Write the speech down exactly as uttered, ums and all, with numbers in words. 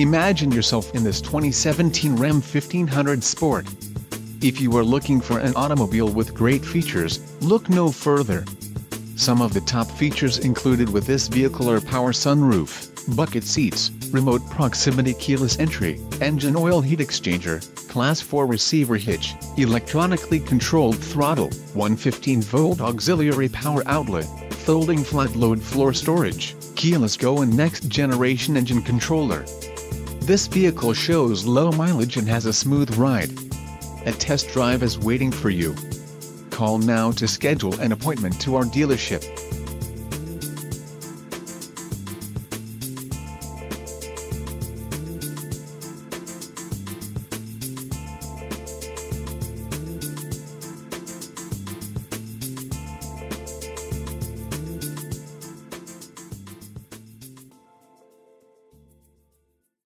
Imagine yourself in this twenty seventeen Ram fifteen hundred Sport. If you are looking for an automobile with great features, look no further. Some of the top features included with this vehicle are power sunroof, bucket seats, remote proximity keyless entry, engine oil heat exchanger, class four receiver hitch, electronically controlled throttle, one hundred fifteen volt auxiliary power outlet, folding flat load floor storage, keyless go and next generation engine controller. This vehicle shows low mileage and has a smooth ride. A test drive is waiting for you. Call now to schedule an appointment to our dealership.